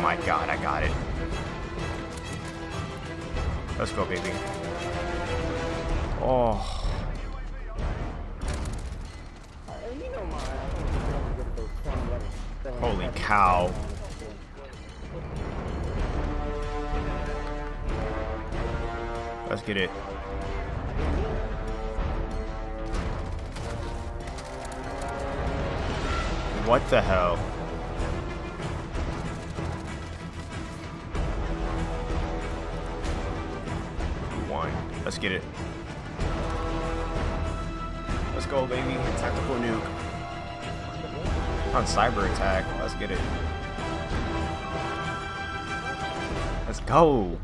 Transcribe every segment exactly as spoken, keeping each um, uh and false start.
my god, I got it. Let's go, baby. Oh. Holy cow. Let's get it. What the hell? One. Let's get it. Let's go, baby. Tactical nuke. On cyber attack, let's get it. Let's go.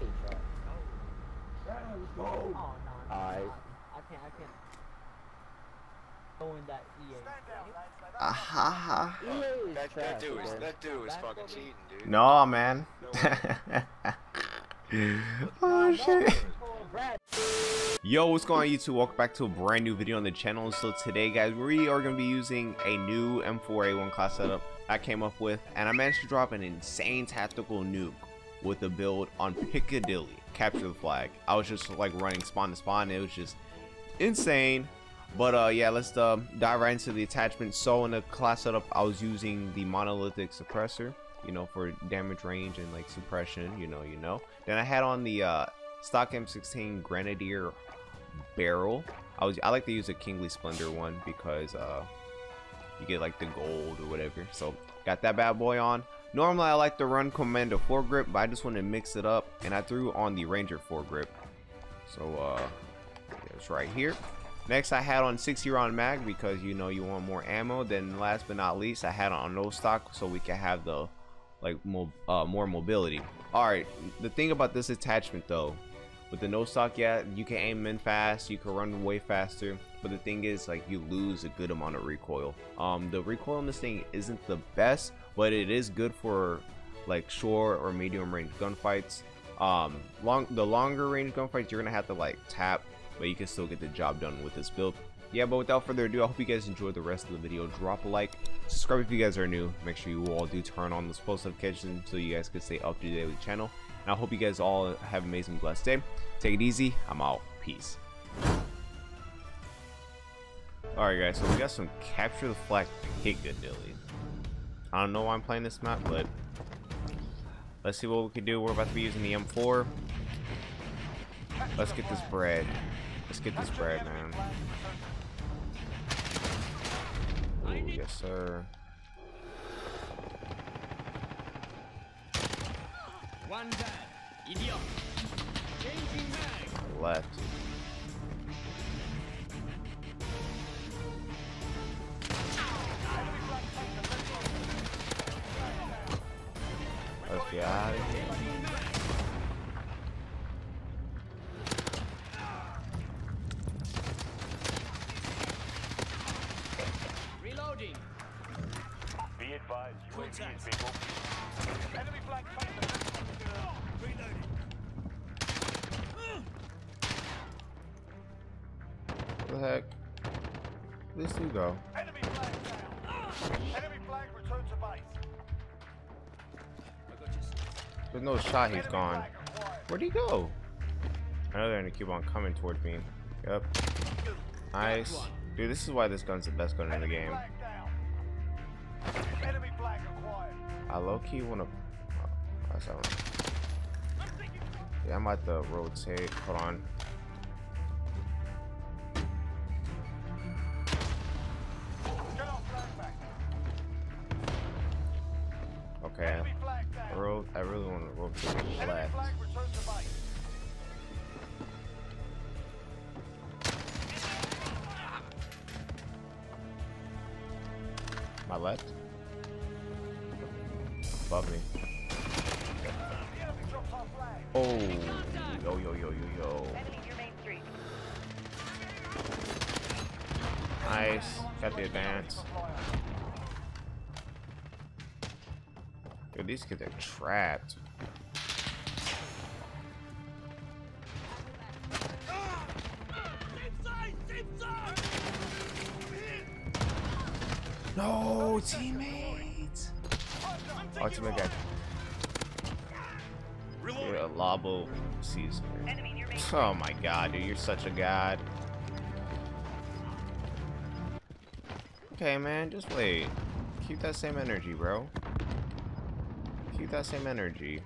Aha. That dude is that dude is fucking cheating, dude. No, man. Oh shit. Yo, what's going on YouTube? Welcome back to a brand new video on the channel. So today guys, we are going to be using a new M four A one class setup I came up with, and I managed to drop an insane tactical nuke with a build on Piccadilly, capture the flag. I was just like running spawn to spawn, it was just insane. But uh yeah, let's uh, dive right into the attachment. So in the class setup, I was using the monolithic suppressor, you know, for damage range and like suppression, you know, you know. Then I had on the uh stock M sixteen Grenadier barrel. I was I like to use a Kingly Splendor one because uh you get like the gold or whatever. So got that bad boy on. Normally I like to run commando foregrip, but I just want to mix it up and I threw on the ranger foregrip. So uh it's right here. Next I had on sixty round mag because you know you want more ammo. Then last but not least I had on no stock so we can have the like mo uh, more mobility. Alright, the thing about this attachment though, with the no stock, yeah, you can aim in fast, you can run way faster, but the thing is, like, you lose a good amount of recoil. Um, the recoil on this thing isn't the best, but it is good for, like, short or medium range gunfights. Um, long the longer range gunfights, you're gonna have to, like, tap, but you can still get the job done with this build. Yeah, but without further ado, I hope you guys enjoyed the rest of the video. Drop a like, subscribe if you guys are new. Make sure you all do turn on those post notifications so you guys can stay up to date with the channel. And I hope you guys all have an amazing, blessed day. Take it easy. I'm out. Peace. Alright guys, so we got some Capture the Flag Piccadilly. I don't know why I'm playing this map, but let's see what we can do. We're about to be using the M four. Let's get this bread. Let's get this bread, man. Ooh, yes, sir. One bad, idiot. Changing mag. Left. Let's get out of here. Reloading. Be advised, U A V is people. Enemy flag fighter. What the heck? Where'd this dude go? Enemy flag down. Enemy flag return to base. There's no shot, he's gone. Where'd he go? I know they're gonna keep on coming toward me. Yep. Nice. Dude, this is why this gun's the best gun in the game. Enemy flag acquired. I low key wanna. Oh, that's that one. Yeah, I'm at the rotate. Hold on. Okay. I, ro I really want to rotate left. My left? Above me. Oh, yo, yo, yo, yo, yo. Nice. Got the advance. Dude, these kids are trapped. No, teammates. Oh, teammate got Labo Caesar. Oh my god, dude, you're such a god. Okay, man, just wait. Keep that same energy, bro. Keep that same energy.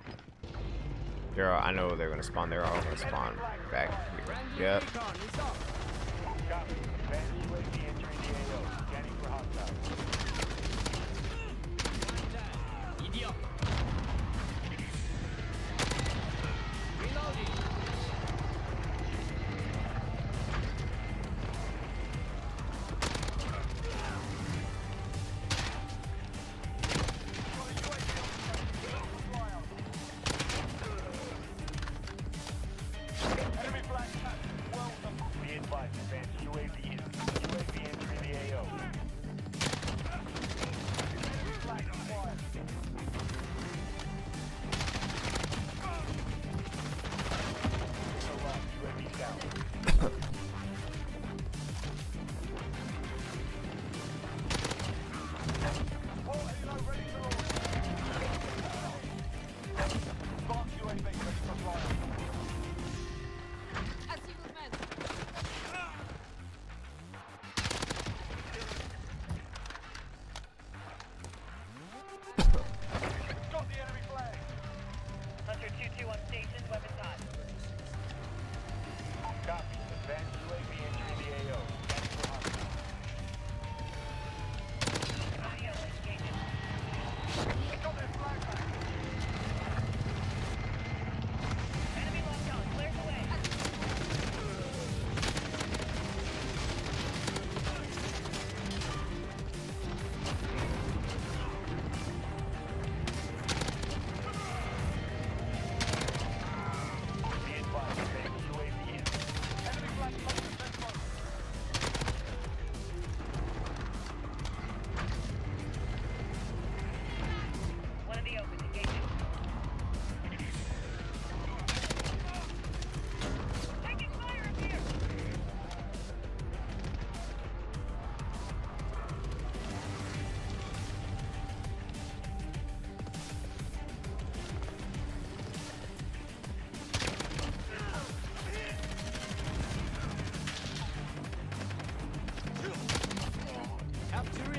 They're all, I know they're gonna spawn. They're all gonna spawn back here. Yep.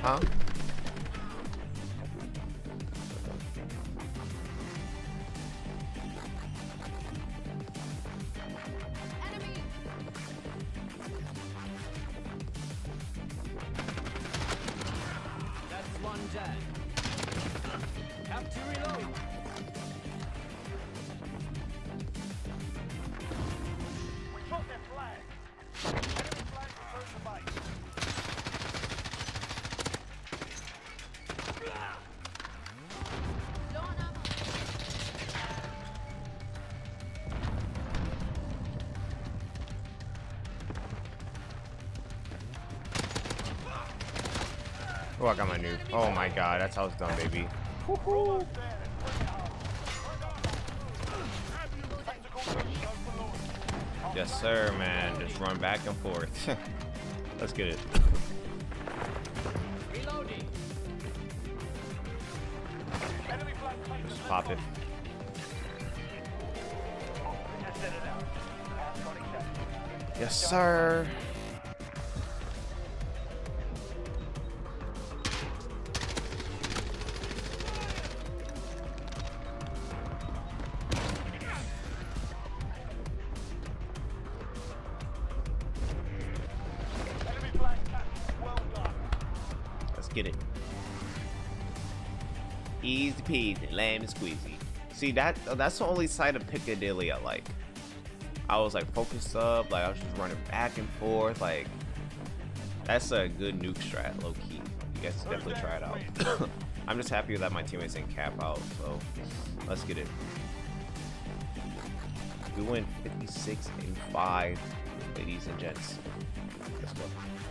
Huh? Oh, I got my nuke. Oh my god, that's how it's done, baby. Woohoo! Yes, sir, man. Just run back and forth. Let's get it. Just pop it. Yes, sir. Get it. Easy peasy, lemon squeezy. See that? That's the only side of Piccadilly I like. I was like focused up, like I was just running back and forth. Like that's a good nuke strat, low key. You guys should definitely try it out. I'm just happy that my teammates didn't cap out. So let's get it. We win fifty-six and five, ladies and gents. Let's go.